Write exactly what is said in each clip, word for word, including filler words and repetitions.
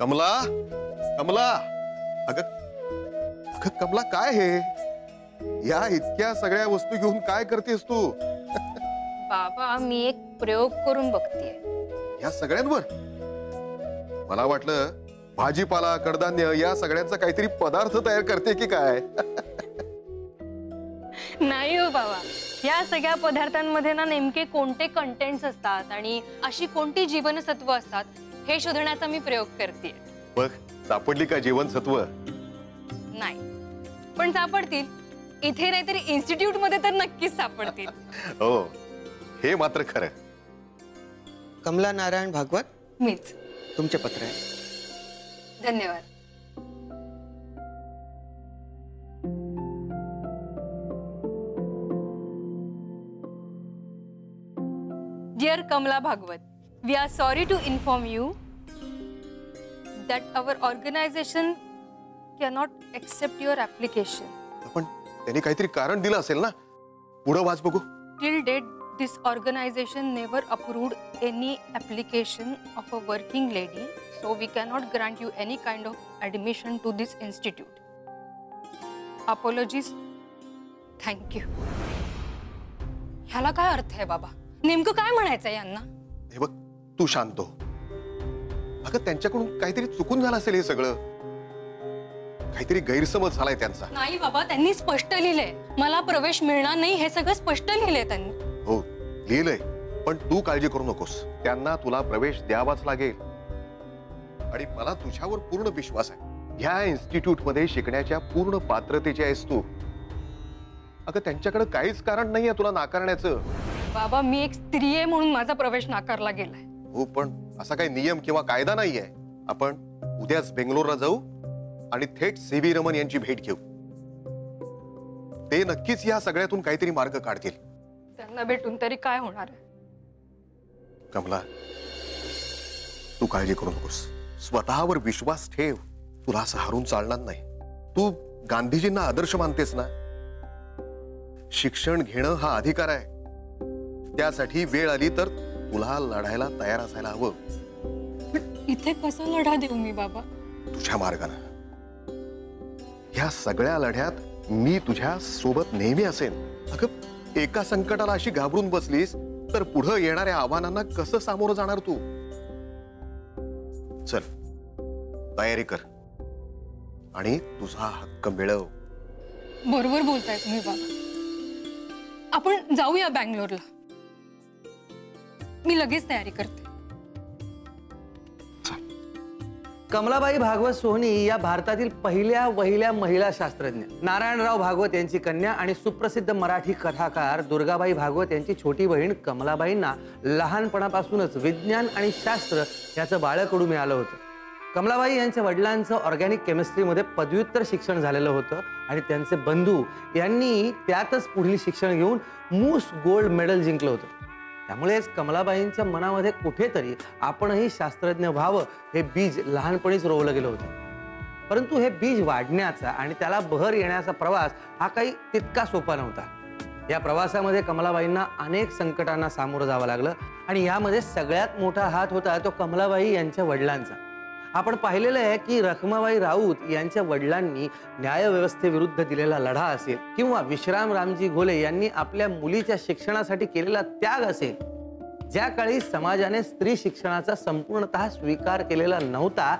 कमला, कमला, अगं अगं कमला, काय हे? या इतक्या सगळ्या वस्तू घेऊन काय करतेस तू? बाबा, मी एक प्रयोग करून बघते या सगळ्यांवर. मला वाटलं भाजीपाला, कडधान्य या सगळ्यांचा काहीतरी पदार्थ तयार करते की काय? नाही हो बाबा, या सगळ्या पदार्थांमध्ये ना नेमके कोणते कंटेंट्स असतात आणि अशी कोणती जीवनसत्व असतात हे शोधण्याचा मी प्रयोग करते. बघ, सापडली का जीवनसत्व? नाही, पण सापडतील. इथे नाहीतरी इन्स्टिट्यूट मध्ये तर नक्कीच सापडतील. हो, हे मात्र खरं. कमला नारायण भागवत, मीच. तुमचे पत्र आहे. धन्यवाद. Dear Kamala Bhagwat, we are sorry to inform you that our organization cannot accept your application. अपन तेरे कहीं तेरी कारण दिला सेल ना पूरा वाच बगु. Till date, this organization never approved any application of a working lady, so we cannot grant you any kind of admission to this institute. Apologies. Thank you. ह्याला काय अर्थ है बाबा? नेमकं काय म्हणायचंय यांना? हे बघ, तू शांत हो. अगं, त्यांच्याकडून काहीतरी चुकून झालं असेल. हे सगळं काहीतरी गैरसमज झालाय त्यांचा. नाही बाबा, त्यांनी स्पष्ट लिहिलंय, मला प्रवेश मिळणार नाही. हे सगळं स्पष्ट लिहिलंय त्यांनी. हो, लिहिलंय, पण तू काळजी करू नकोस. त्यांना तुला प्रवेश द्यावाच लागेल आणि मला तुझ्यावर पूर्ण विश्वास आहे. ह्या इन्स्टिट्यूट मध्ये शिकण्याच्या पूर्ण पात्रतेची आहेस तू. अगं, त्यांच्याकडे काहीच कारण नाहीये तुला नाकारण्याचं. बाबा, मी एक स्त्री आहे म्हणून माझा प्रवेश नाकारला गेलाय. हो, पण असा काही नियम किंवा कायदा नाहीये. आपण उद्याच बेंगलोरला जाऊ आणि थेट सी व्ही रमन यांची भेट घेऊ. ते नक्कीच या सगळ्यातून काहीतरी मार्ग काढतील. त्यांना भेटून तरी काय होणार आहे? कमला, तू काळजी करू नकोस. स्वतःवर विश्वास ठेव. तुला असं हारून चालणार नाही. तू गांधीजींना आदर्श मानतेस ना? शिक्षण घेणं हा अधिकार आहे. त्यासाठी वेळ आली तर तुला लढायला तयार असायला हवं. इथे कसा लढा देऊ मी बाबा? तुझ्या मार्गाने. या सगळ्या लढ्यात मी तुझ्या सोबत नेहमी असेन. अगं, एका संकटाला अशी घाबरून बसलीस तर पुढे येणाऱ्या आव्हानांना कसं सामोरं जाणार तू? चल, तयारी कर आणि तुझा हक्क मिळव. बरोबर बोलताय तुम्ही बाबा. आपण जाऊया बँगलोरला. मी लगेच तयारी करते. कमलाबाई भागवत सोहनी या भारतातील पहिल्या वहिल्या महिला शास्त्रज्ञ, नारायणराव भागवत यांची कन्या आणि सुप्रसिद्ध मराठी कथाकार दुर्गाबाई भागवत यांची छोटी बहीण कमलाबाईंना लहानपणापासूनच विज्ञान आणि शास्त्र याचं बाळकडू मिळालं होतं. कमलाबाई यांच्या वडिलांचं ऑर्गॅनिक केमिस्ट्रीमध्ये पदव्युत्तर शिक्षण झालेलं होतं आणि त्यांचे बंधू यांनी त्यातच पुढील शिक्षण घेऊन मूस गोल्ड मेडल जिंकलं होतं. त्यामुळेच कमलाबाईंच्या मनामध्ये कुठेतरी आपणही शास्त्रज्ञ व्हावं हे बीज लहानपणीच रोवलं गेलं होतं. परंतु हे बीज वाढण्याचा आणि त्याला बहर येण्याचा प्रवास हा काही तितका सोपा नव्हता. या प्रवासामध्ये कमलाबाईंना अनेक संकटांना सामोरं जावं लागलं आणि यामध्ये सगळ्यात मोठा हात होता तो कमलाबाई यांच्या वडिलांचा. आपण पाहिलेलं आहे की रखमाबाई राऊत यांच्या वडिलांनी न्यायव्यवस्थेविरुद्ध दिलेला लढा असेल किंवा विश्राम रामजी घोले यांनी आपल्या मुलीच्या शिक्षणासाठी केलेला त्याग असेल, ज्या काळी समाजाने स्त्री शिक्षणाचा संपूर्णतः स्वीकार केलेला नव्हता,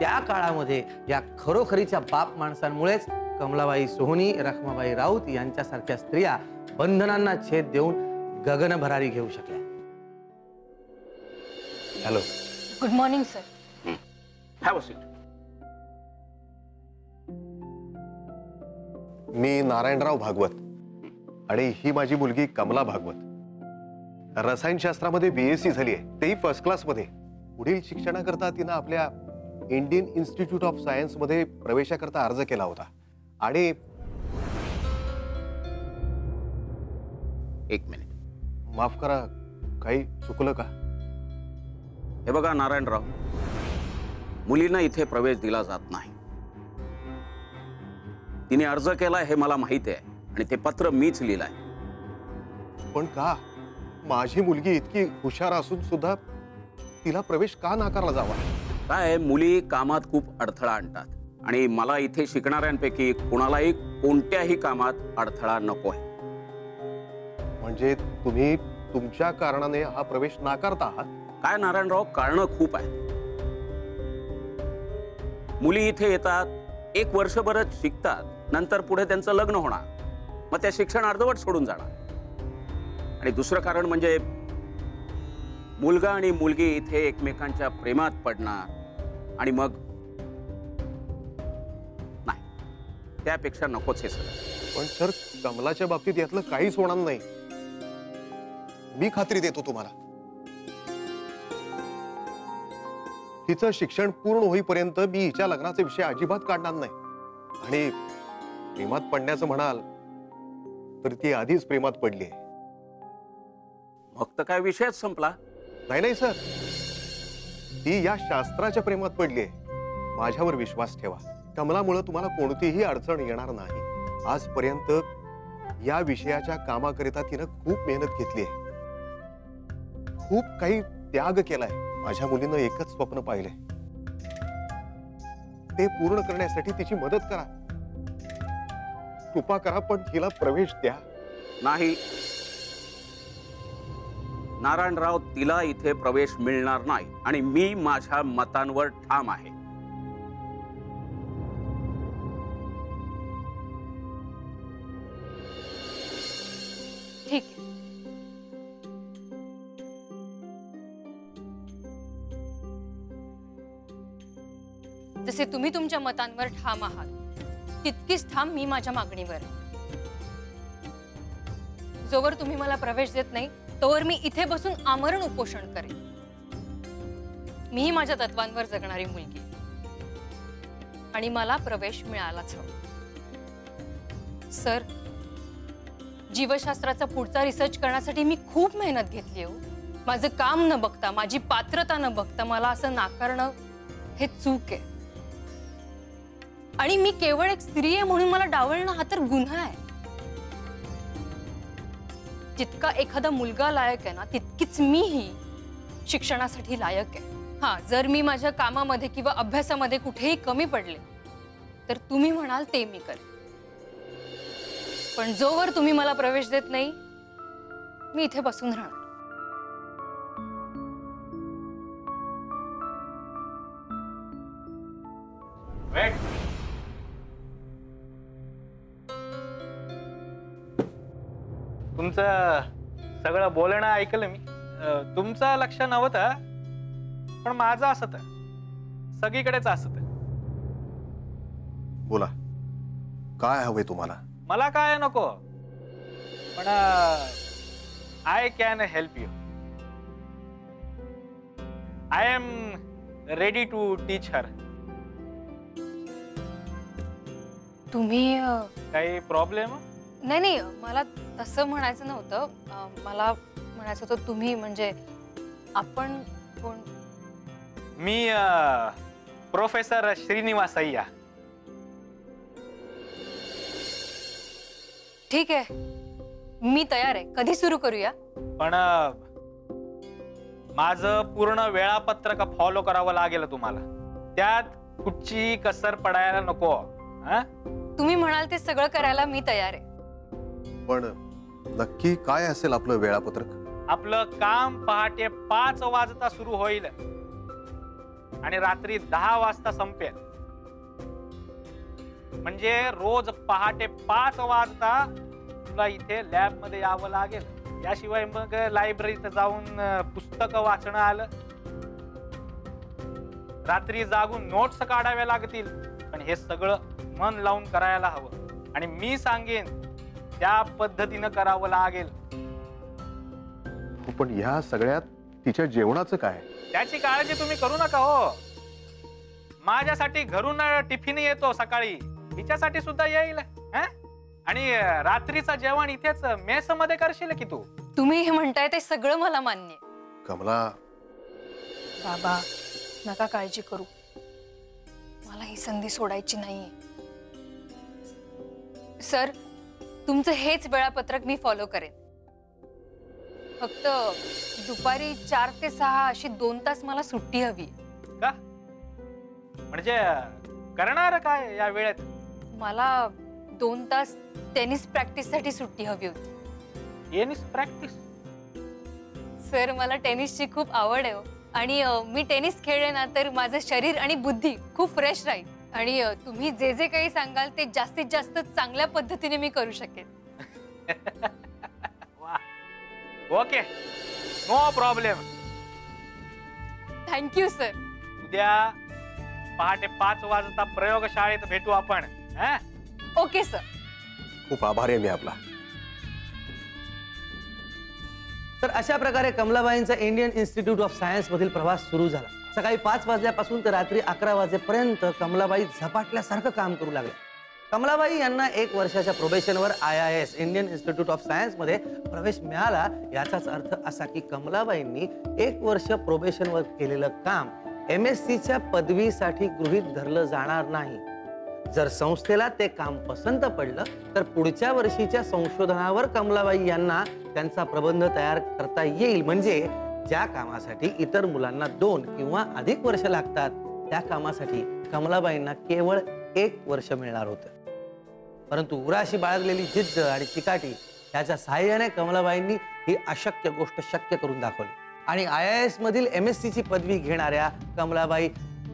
त्या काळामध्ये या खरोखरीच्या बाप माणसांमुळेच कमलाबाई सोहोनी, रखमाबाई राऊत यांच्यासारख्या स्त्रिया बंधनांना छेद देऊन गगनभरारी घेऊ शकल्या. Hello, good morning sir. मी नारायणराव भागवत आणि ही माझी मुलगी कमला भागवत. रसायनशास्त्रामध्ये बीएससी झाली आहे, तेही फर्स्ट क्लासमध्ये. पुढील शिक्षणाकरता तिनं आपल्या इंडियन इन्स्टिट्यूट ऑफ सायन्स मध्ये प्रवेशाकरता अर्ज केला होता आणि एक मिनिट माफ करा, काही चुकलं का? हे बघा नारायणराव, मुलींना इथे प्रवेश दिला जात नाही. तिने अर्ज केला हे मला माहिती आहे आणि ते पत्र मीच लिहिलंय. पण का? माझी मुलगी इतकी हुशार असून सुद्धा तिला प्रवेश का नाकारला जावा? काय मुली कामात खूप अडथळा आणतात आणि मला इथे शिकणाऱ्यांपैकी कोणालाही कोणत्याही कामात अडथळा नको आहे। म्हणजे तुम्ही तुमच्या कारणाने हा प्रवेश नाकारता आहात काय? नारायणराव, कारण खूप आहेत। मुली इथे येतात, एक वर्षभरच शिकतात, नंतर पुढे त्यांचं लग्न होणार, मग त्या शिक्षण अर्धवट सोडून जाणार। आणि दुसरं कारण म्हणजे मुलगा आणि मुलगी इथे एकमेकांच्या प्रेमात पडणार आणि मग नाही, त्यापेक्षा नकोच हे सगळं। पण सर, कमलाच्या बाबतीत यातलं काहीच होणार नाही, मी खात्री देतो तुम्हाला। तिचं शिक्षण पूर्ण होईपर्यंत मी हिच्या लग्नाचा विषय अजिबात काढणार नाही। आणि प्रेमात पडण्याचं म्हणाल तर ती आधीच प्रेमात पडली आहे, फक्त काय विषयच संपला। नाही नाही सर, ती या शास्त्राच्या प्रेमात पडली आहे, माझ्यावर विश्वास ठेवा। कमलामुळे तुम्हाला कोणतीही अडचण येणार नाही। आजपर्यंत या विषयाच्या कामाकरिता तिने खूप मेहनत घेतली आहे, खूप काही त्याग केलाय। माझ्या मुलीनं एकच स्वप्न पाहिलंय, ते पूर्ण करण्यासाठी तिची मदत करा, कृपा करा, पण तिला प्रवेश द्या। नाही नारायणराव, तिला इथे प्रवेश मिळणार नाही आणि मी माझ्या मतांवर ठाम आहे। ठीक आहे, जसे तुम्ही तुमच्या मतांवर ठाम आहात तितकीच ठाम मी माझ्या मागणीवर। जोवर तुम्ही मला प्रवेश देत नाही तोवर मी इथे बसून आमरण उपोषण करेन। मी माझ्या तत्वांवर जगणारी मुलगी आणि मला प्रवेश मिळालाच हवा। सर, जीवशास्त्राचा पुढचा रिसर्च करण्यासाठी मी खूप मेहनत घेतली हो। माझं काम न बघता, माझी पात्रता न बघता मला असं नाकारणं हे चूक आहे। आणि मी केवळ एक स्त्री आहे म्हणून मला डावलणं हा तर गुन्हा आहे। जितका एखादा मुलगा लायक आहे ना तितकीच मी ही शिक्षणासाठी लायक आहे। हां, जर मी माझ्या कामामध्ये किंवा अभ्यासामध्ये कुठेही कमी पडले तर तुम्ही म्हणाल ते मी करेन, पण जोवर तुम्ही मला प्रवेश देत नाही मी इथे बसून राहणार। तुमचं सगळं बोलणं ऐकलं मी, तुमचं लक्ष नव्हतं पण माझं असत, सगळीकडेच असत। बोला, काय हवे तुम्हाला? मला काय नको, पण I can help you, I am ready to teach her. तुम्ही काही प्रॉब्लेम? नाही नाही, मला तसं म्हणायचं नव्हतं, मला म्हणायचं होतं तुम्ही म्हणजे आपण कोण? मी प्रोफेसर श्रीनिवास अय्या। ठीक आहे, मी तयार आहे, कधी सुरू करूया? पण माझं पूर्ण वेळापत्रक फॉलो करावं लागेल तुम्हाला, त्यात कुठची कसर पडायला नको। तुम्ही म्हणाल ते सगळं करायला मी तयार आहे, पण नक्की काय असेल आपलं वेळापत्रक? आपलं काम पहाटे पाच वाजता सुरू होईल आणि रात्री दहा वाजता संपेल। म्हणजे रोज पहाटे पाच वाजता तुला इथे लॅब मध्ये यावं लागेल, याशिवाय मग लायब्ररीत जाऊन पुस्तक वाचणं आलं, रात्री जागून नोट्स काढाव्या लागतील, पण हे सगळं मन लावून करायला हवं आणि मी सांगेन त्या पद्धतीनं करावं लागेल। पण ह्या सगळ्यात तिच्या जेवणाचं काय? त्याची काळजी तुम्ही करू नका हो, माझ्यासाठी घरून टिफिन येतो सकाळी, तिच्यासाठी सुद्धा येईल। आणि रात्रीचा जेवण इथेच मेस मध्ये करशील की तू? तुम्ही हे म्हणताय ते सगळं मला मान्य। कमला बाबा, नका काळजी करू, मला ही संधी सोडायची नाहीये। सर, तुमचं हेच वेळापत्रक मी फॉलो करेन, फक्त दुपारी चार ते सहा अशी दोन तास मला सुट्टी हवी। का? म्हणजे करणार काय या वेळेत? मला दोन तास टेनिस प्रॅक्टिस साठी सुट्टी हवी होती. Tennis practice? सर मला टेनिसची खूप आवड आहे आणि मी टेनिस खेळले ना तर माझं शरीर आणि बुद्धी खूप फ्रेश राहील आणि तुम्ही जे जे काही सांगाल ते जास्तीत जास्त चांगल्या पद्धतीने मी करू शकेन. Okay no problem. Thank you sir. उद्या पहाटे पाच वाजता प्रयोगशाळेत भेटू आपण. Okay sir. खूप आभारी आहे मी आपला. तर अशा प्रकारे कमलाबाईंचा इंडियन इन्स्टिट्यूट ऑफ सायन्स मधील प्रवास सुरू झाला. सकाळी पाच वाजल्यापासून ते रात्री अकरा वाजेपर्यंत कमलाबाई झपाटल्यासारखं काम करू लागले. कमलाबाई यांना एक वर्षाच्या प्रोबेशनवर I I S Indian Institute of सायन्समध्ये प्रवेश मिळाला. याचाच अर्थ असा की कमलाबाईंनी एक वर्ष प्रोबेशनवर केलेलं काम एम एस सीच्या पदवीसाठी गृहीत धरलं जाणार नाही. जर संस्थेला ते काम पसंत पडलं तर पुढच्या वर्षीच्या संशोधनावर कमलाबाई यांना त्यांचा प्रबंध तयार करता येईल. म्हणजे ज्या कामासाठी इतर मुलांना दोन किंवा अधिक वर्ष लागतात त्या कामासाठी कमलाबाईंना केवळ एक वर्ष मिळणार होतं. परंतु उराशी बाळगलेली जिद्द आणि चिकाटी याच्या सहाय्याने कमलाबाईंनी ही अशक्य गोष्ट शक्य करून दाखवली आणि आय आय एस मधील एम एस सी ची पदवी घेणाऱ्या कमलाबाई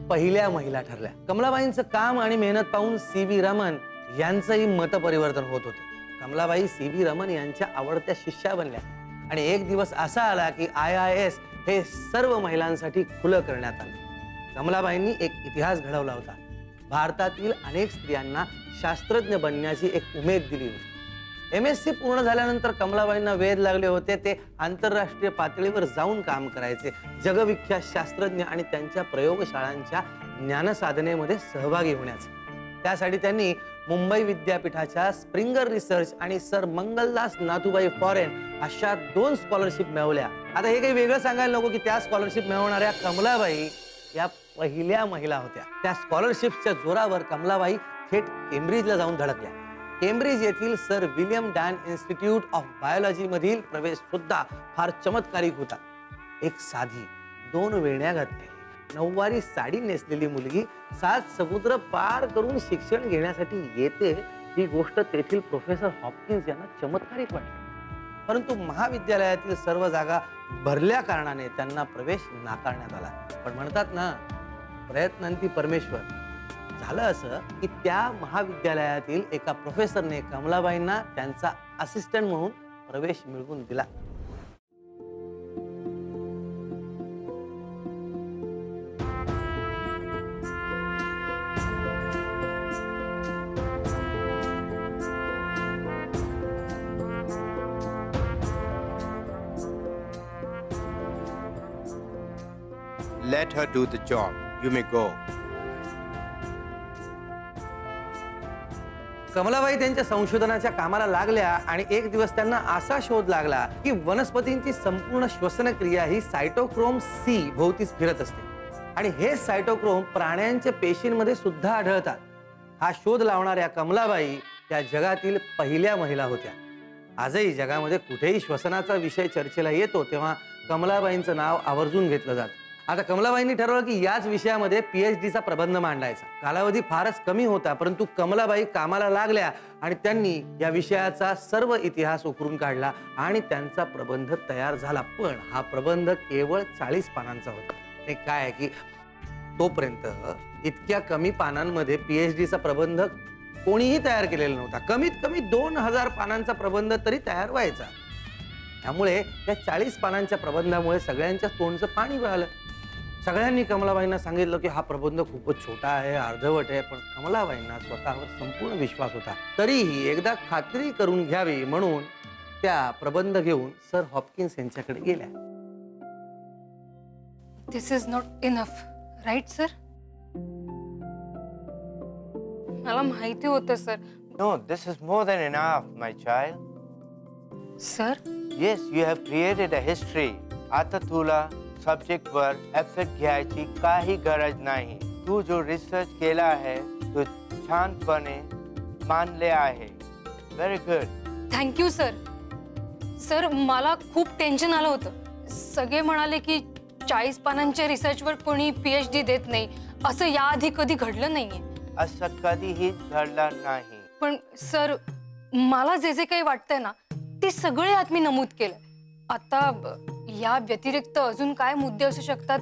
पहिल्या महिला ठरल्या. कमलाबाईंचं काम आणि मेहनत पाहून सी व्ही रमन यांचंही मतपरिवर्तन होत होतं. कमलाबाई सी व्ही रमन यांच्या आवडत्या शिष्या बनल्या आणि एक दिवस असा आला की आय आय एस हे सर्व महिलांसाठी खुलं करण्यात आलं. कमलाबाईंनी एक इतिहास घडवला होता. भारतातील अनेक स्त्रियांना शास्त्रज्ञ बनण्याची एक उमेद दिली होती. एम एस सी पूर्ण झाल्यानंतर कमलाबाईंना वेध लागले होते ते आंतरराष्ट्रीय पातळीवर जाऊन काम करायचे. जगविख्यात शास्त्रज्ञ आणि त्यांच्या प्रयोगशाळांच्या ज्ञानसाधनेमध्ये सहभागी होण्याचे. त्यासाठी त्यांनी मुंबई विद्यापीठाच्या स्प्रिंगर रिसर्च आणि सर मंगलदास नाथूबाई फॉरेन अशा दोन स्कॉलरशिप मिळवल्या. आता हे काही वेगळं सांगायला नको की त्या स्कॉलरशिप मिळवणाऱ्या कमलाबाई या पहिल्या महिला होत्या. त्या स्कॉलरशिपच्या जोरावर कमलाबाई थेट केम्ब्रिजला जाऊन धडकल्या. केम्ब्रिज येथील sir William Dunn Institute of Biology मधील प्रवेश सुद्धा फार चमत्कारिक होता. एक साधी दोन वेण्या घातल्या नऊवारी साडी नेसलेली मुलगी सात समुद्र पार करून शिक्षण घेण्यासाठी येते ही गोष्ट तेथील प्रोफेसर हॉपकिन्स यांना चमत्कारिक वाटली. परंतु महाविद्यालयातील सर्व जागा भरल्या कारणाने त्यांना प्रवेश नाकारण्यात आला. पण म्हणतात ना प्रयत्नांती परमेश्वर. झालं असं की त्या महाविद्यालयातील एका प्रोफेसरने कमलाबाईंना त्यांचा असिस्टंट म्हणून प्रवेश मिळवून दिला. Let her do the job. You may go. Kamlabai त्यांच्या संशोधनाच्या कामाला लागल्या आणि एक दिवस त्यांना असा शोध लागला की वनस्पतींची संपूर्ण श्वसन क्रिया ही सायटोक्रोम सी भोवतीच फिरत असते आणि हे सायटोक्रोम प्राण्यांच्या पेशींमध्ये सुद्धा आढळतात. हा शोध लावणाऱ्या कमलाबाई त्या जगातील पहिल्या महिला होत्या. आजही जगामध्ये कुठेही श्वसनाचा विषय चर्चेला येतो तेव्हा कमलाबाईंचं नाव आवर्जून घेतलं जातं. आता कमलाबाईंनी ठरवलं की याच विषयामध्ये पीएचडीचा प्रबंध मांडायचा. कालावधी फारच कमी होता परंतु कमलाबाई कामाला लागल्या आणि त्यांनी या विषयाचा सर्व इतिहास उकरून काढला आणि त्यांचा प्रबंध तयार झाला. पण हा प्रबंध केवळ चाळीस पानांचा होता. हे काय आहे की तोपर्यंत इतक्या कमी पानांमध्ये पीएचडीचा प्रबंध कोणीही तयार केलेला नव्हता. कमीत कमी दोन हजार पानांचा प्रबंध तरी तयार व्हायचा. त्यामुळे या चाळीस पानांच्या प्रबंधामुळे सगळ्यांच्या तोंडचं पाणी वळालं. सगळ्यांनी कमलाबाईंना सांगितलं की हा प्रबंध खूपच छोटा आहे अर्धवट आहे. पण कमलाबाईंना स्वतःवर संपूर्ण विश्वास होता. तरीही एकदा खात्री करून घ्यावी म्हणून त्या प्रबंध घेऊन सर हॉपकिन्स यांच्याकडे गेल्या. This is not enough right sir. मला माहिती होतं sir. No this is more than enough my child. Sir yes you have created a history. आता तुला सब्जेक्ट वर एफर्ट घ्यायची काही गरज नाही. तू जो रिसर्च केला आहे तो छानपणे मानले आहे. Very good. Thank you sir. Sir मला खूप टेन्शन आलं होतं. सगळे म्हणाले की चाळीस पानांच्या रिसर्चवर कोणी पीएचडी देत नाही असं या आधी कधी घडलं नाहीये. असं कधीही घडलं नाही. पण सर मला जे जे काही वाटतंय ना ते सगळे आत मी नमूद केलं. आता या व्यतिरिक्त अजून काय मुद्दे असू शकतात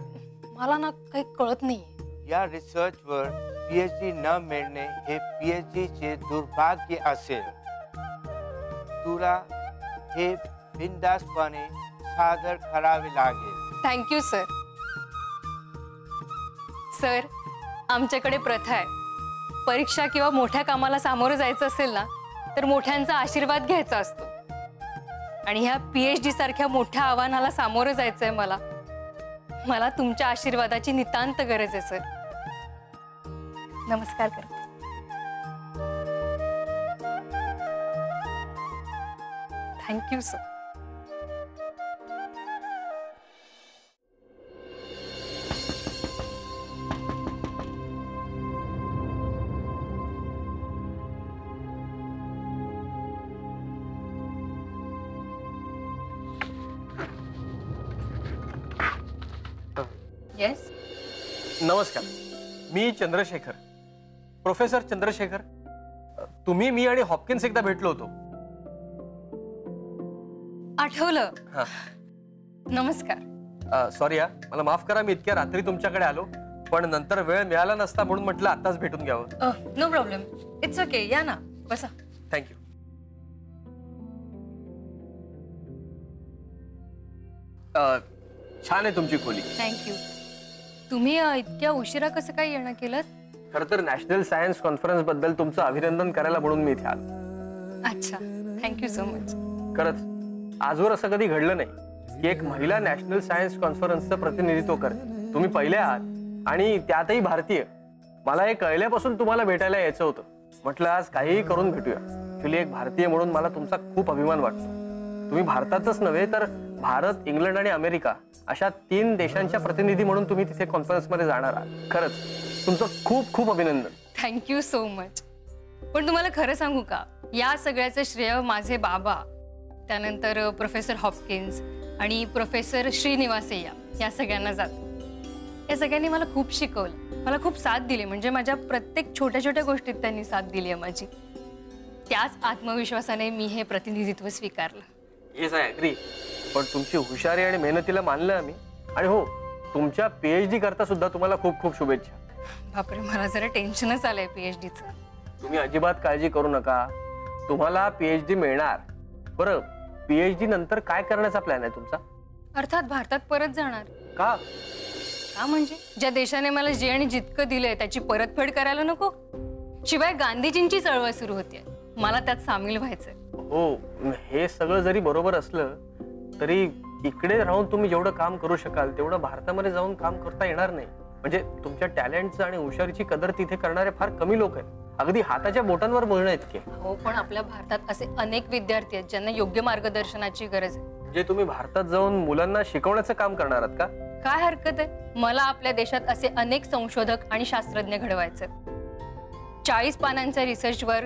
मला ना काही कळत नाहीये. या रिसर्चवर पीएचडी न मिळणे हे पीएचडीचे दुर्भाग्य असेल. तुला हे बिनधास्तपणे सादर करावे लागेल. Thank you sir. सर आमच्याकडे प्रथा आहे, परीक्षा किंवा मोठ्या कामाला सामोरं जायचं असेल ना तर मोठ्यांचा आशीर्वाद घ्यायचा असतो. आणि ह्या पीएचडी सारख्या मोठ्या आव्हानाला सामोरं जायचंय मला. मला तुमच्या आशीर्वादाची नितांत गरज आहे सर. नमस्कार करते. Thank you sir. Yes? नमस्कार, मी चंद्रशेखर, प्रोफेसर चंद्रशेखर. तुम्ही मी आणि हॉपकिन्स एकदा भेटलो होतो, आठवलं? हाँ. नमस्कार. सॉरी हा, मला माफ करा, मी इतक्या रात्री तुमच्याकडे आलो पण नंतर वेळ मिळाला नसता म्हणून म्हटलं आताच भेटून घ्यावं. नो प्रॉब्लेम, इट्स ओके, या ना बसा. थँक्यू. छान आहे तुमची खोली. थँक्यू. तुम्ही इतक्या उशिरा कसं काय येणं केलं? खरं तर नॅशनल सायन्स कॉन्फरन्स बद्दल तुमचं अभिनंदन करायला म्हणून मी इथे आलो. अच्छा, थँक्यू सो मच. खरंच आजवर असं कधी घडलं नाही की एक महिला नॅशनल सायन्स कॉन्फरन्सचं प्रतिनिधित्व करते. तुम्ही पहिल्या आहात आणि त्यातही भारतीय. मला हे कळल्यापासून तुम्हाला भेटायला यायचं होतं. म्हटलं आज काहीही करून भेटूया. ऍक्च्युली एक भारतीय म्हणून मला तुमचा खूप अभिमान वाटतो. तुम्ही भारतातच नव्हे तर भारत, इंग्लंड आणि अमेरिका अशा तीन देशांच्या प्रतिनिधी म्हणून तुम्ही तिथे कॉन्फरन्समध्ये जाणार आहात. खरंच तुमचं खूप खूप अभिनंदन. Thank you so much. पण तुम्हाला खरं सांगू का, या सगळ्याचं श्रेय माझे बाबा, त्यानंतर प्रोफेसर हॉपकिन्स आणि प्रोफेसर श्रीनिवासय्या या सगळ्यांना जात. या सगळ्यांनी मला खूप शिकवलं, मला खूप साथ दिली. म्हणजे माझ्या प्रत्येक छोट्या छोट्या गोष्टीत त्यांनी साथ दिली आहे माझी. त्याच आत्मविश्वासाने मी हे प्रतिनिधित्व स्वीकारलं. Yes, I agree. पण तुमची हुशारी आणि मेहनतीला मानलं आम्ही. आणि हो, तुमच्या पीएचडी करता सुद्धा तुम्हाला खूप खूप शुभेच्छा. बापरे, मला जरा टेन्शनच आलंय पीएचडीचं. तुम्ही अजिबात काळजी करू नका, तुम्हाला पीएचडी मिळणार. बरं, पीएचडी नंतर काय करण्याचा प्लॅन आहे तुमचा? अर्थात भारतात परत जाणार. का? का म्हणजे ज्या देशाने मला जे आणि जितकं दिलंय त्याची परतफेड करायला नको. शिवाय गांधीजींची चळवळ सुरू होतीये, मला त्यात सामील व्हायचंय. हो, हे सगळं जरी बरोबर असलं तरी इकडे राहून तुम्ही जेवढं काम करू शकाल तेवढं भारतामध्ये जाऊन काम करता येणार नाही. म्हणजे तुमच्या टॅलेंटचं आणि हुशारीची कदर तिथे करणारे फार कमी लोक आहेत, अगदी हाताच्या बोटांवर बोलणं इतके. हो, पण आपल्या भारतात असे अनेक विद्यार्थी आहेत ज्यांना योग्य मार्गदर्शनाची गरज आहे. म्हणजे तुम्ही भारतात जाऊन मुलांना शिकवण्याचं काम करणार आहात का? काय हरकत आहे. मला आपल्या देशात असे अनेक संशोधक आणि शास्त्रज्ञ घडवायचे. चाळीस पानांच्या रिसर्चवर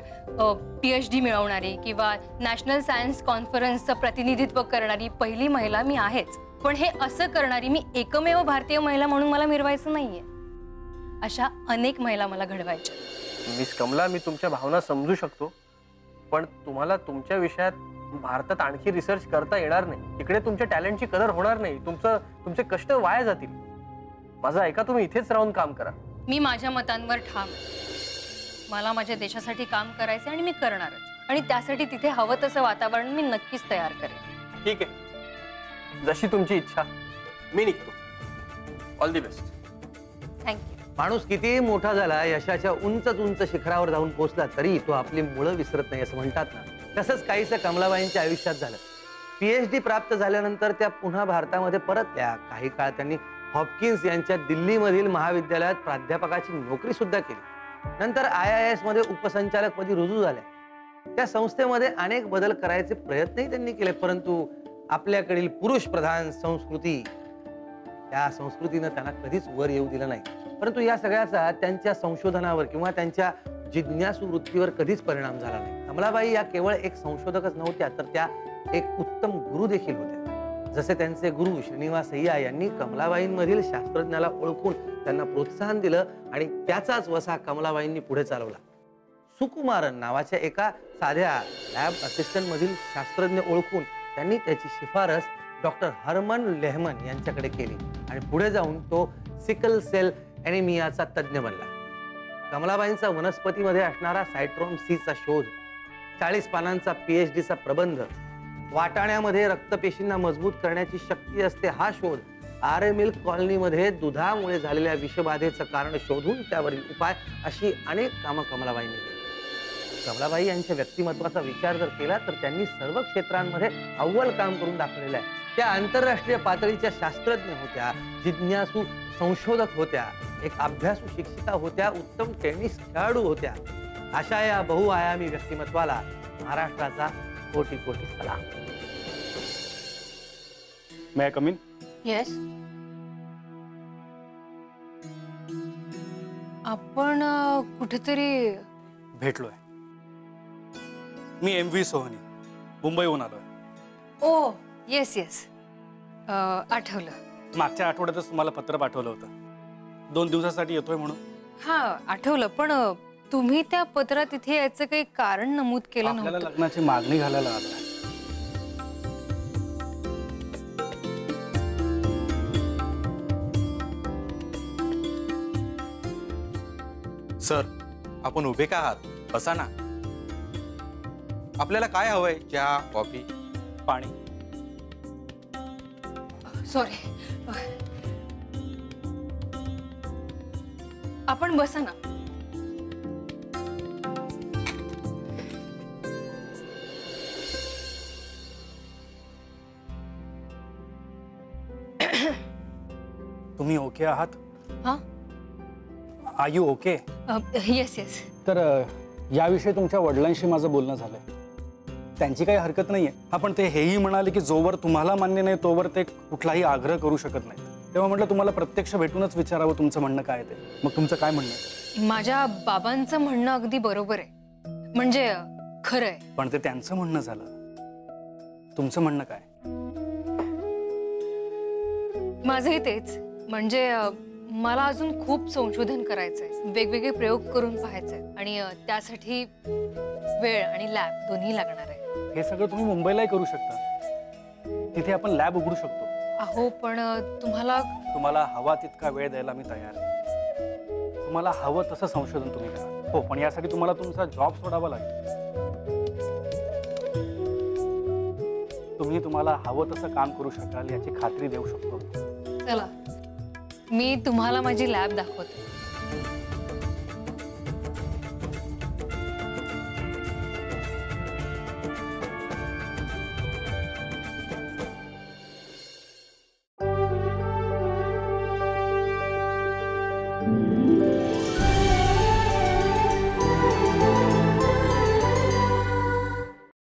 पीएचडी मिळवणारी किंवा नॅशनल सायन्स कॉन्फरन्सचं प्रतिनिधित्व करणारी पहिली महिला मी आहेच. पण हे असं करणारी मी एकमेव भारतीय महिला म्हणून मला मिरवायचं नाहीये. अशा अनेक महिला मला घडवायच्या. मिस कमला, मी तुमच्या भावना समजू शकतो, पण तुम्हाला तुमच्या विषयात भारतात आणखी रिसर्च करता येणार नाही. इकडे तुमच्या टॅलेंटची कदर होणार नाही, तुमचं तुमचे कष्ट वाया जातील. माझं ऐका, तुम्ही इथेच राहून काम करा. मी माझ्या मतांवर ठाम आहे. मला माझ्या देशासाठी काम करायचं आणि मी करणारच. आणि त्यासाठी तिथे हवं तसं वातावरण मी नक्कीच तयार करेन. ठीक आहे, जशी तुमची इच्छा. मी निघतो. All the best. थँक्यू. माणूस कितीही मोठा झाला, यशाच्या उंच उंच शिखरावर जाऊन पोहोचला तरी तो आपली मुळं विसरत नाही असं म्हणतात ना, तसंच काहीसं कमलाबाईंच्या आयुष्यात झालं. पीएचडी प्राप्त झाल्यानंतर त्या पुन्हा भारतामध्ये परतल्या. काही काळ त्यांनी हॉपकिन्स यांच्या दिल्लीमधील महाविद्यालयात प्राध्यापकाची नोकरी सुद्धा केली. नंतर आय आय एस मध्ये उपसंचालक पदी रुजू झाल्या. त्या संस्थेमध्ये अनेक बदल करायचे प्रयत्नही त्यांनी केले, परंतु आपल्याकडील पुरुष प्रधान संस्कृती, त्या संस्कृतीनं त्यांना कधीच वर येऊ दिलं नाही. परंतु या सगळ्याचा त्यांच्या संशोधनावर किंवा त्यांच्या जिज्ञासू वृत्तीवर कधीच परिणाम झाला नाही. कमलाबाई या केवळ एक संशोधकच नव्हत्या, तर त्या एक उत्तम गुरु देखील होत्या. जसे त्यांचे गुरु श्रीनिवासय्या यांनी कमलाबाईंमधील शास्त्रज्ञाला ओळखून त्यांना प्रोत्साहन दिलं आणि त्याचाच वसा कमलाबाईंनी पुढे चालवला। सुकुमारन नावाच्या एका साध्या लॅब असिस्टंट मधील शास्त्रज्ञ ओळखून त्यांनी त्याची शिफारस डॉक्टर हर्मन लेहमन यांच्याकडे केली आणि पुढे जाऊन तो सिकल सेल ॲनिमियाचा तज्ञ बनला। कमलाबाईंचा वनस्पतीमध्ये असणारा सायट्रोम सीचा शोध, चाळीस पानांचा पीएचडीचा प्रबंध, वाटाण्यामध्ये रक्तपेशींना मजबूत करण्याची शक्ती असते हा शोध, आरे मिल्क कॉलनीमध्ये दुधामुळे झालेल्या विषबाधेचं कारण शोधून त्यावरील उपाय अशी अनेक कामं कमलाबाईंनी केली। कमलाबाई यांच्या व्यक्तिमत्वाचा विचार जर केला तर त्यांनी सर्व क्षेत्रांमध्ये अव्वल काम करून दाखवलेलं आहे। त्या आंतरराष्ट्रीय पातळीच्या शास्त्रज्ञ होत्या, जिज्ञासू संशोधक होत्या, एक अभ्यासू शिक्षिका होत्या, उत्तम टेनिस खेळाडू होत्या। अशा या बहुआयामी व्यक्तिमत्वाला महाराष्ट्राचा कोटी कोटी सलाम। May I come in? Yes. आपण कुठेतरी भेटलोय। मी एम व्ही सोहनी मुंबईहून आलोय। ओ येस येस, आठवलं। मागच्या आठवड्यातच तुम्हाला पत्र पाठवलं होतं, दोन दिवसासाठी येतोय म्हणून। हां आठवलं, पण तुम्ही त्या पत्रात इथे याचं काही कारण नमूद केलं नव्हतं। आपल्याला लग्नाची मागणी घालायला आलं। सर आपण उभे का आहात? बसा ना। आपल्याला काय हवंय? चहा, कॉफी, पाणी? सॉरी, आपण बसा ना। तुम्ही ओके आहात? हां। Are you okay? Yes yes. तर याविषयी तुमच्या वडिलांशी माझं बोलणं झालंय। त्यांची काही हरकत नाहीये, आपण ते हेही म्हणाले की जोवर तुम्हाला मान्य नाही तोवर ते कुठलाही आग्रह करू शकत नाही। तेव्हा म्हटलं तुम्हाला प्रत्यक्ष भेटूनच विचारावं तुमचं म्हणणं काय ते। मग तुमचं काय म्हणणं आहे? माझ्या बाबांचं म्हणणं अगदी बरोबर आहे, म्हणजे खरं आहे। पण ते त्यांचं म्हणणं झालं, तुमचं म्हणणं काय? माझंही तेच, म्हणजे मला अजून खूप संशोधन करायचंय, वेगवेगळे प्रयोग करून पाहायचंय आणि त्यासाठी वेळ आणि लॅब दोन्ही लागणार आहे। हे सगळं तुम्ही मुंबईलाही करू शकता, तिथे आपण लॅब उघडू शकतो। अहो पण तुम्हाला तुम्हाला हवा तितका वेळ द्यायला मी तयार आहे। तुम्हाला हवं तसं संशोधन तुम्ही करा। हो पण यासाठी तुम्हाला तुमचा जॉब सोडावा लागेल। तुम्ही तुम्हाला हवं तसं काम करू शकाल याची खात्री देऊ शकतो। चला मी तुम्हाला माझी लॅब दाखवते।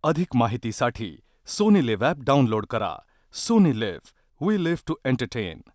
अधिक माहितीसाठी सोनी लिव्ह ॲप डाउनलोड करा। Sony live, we live to entertain.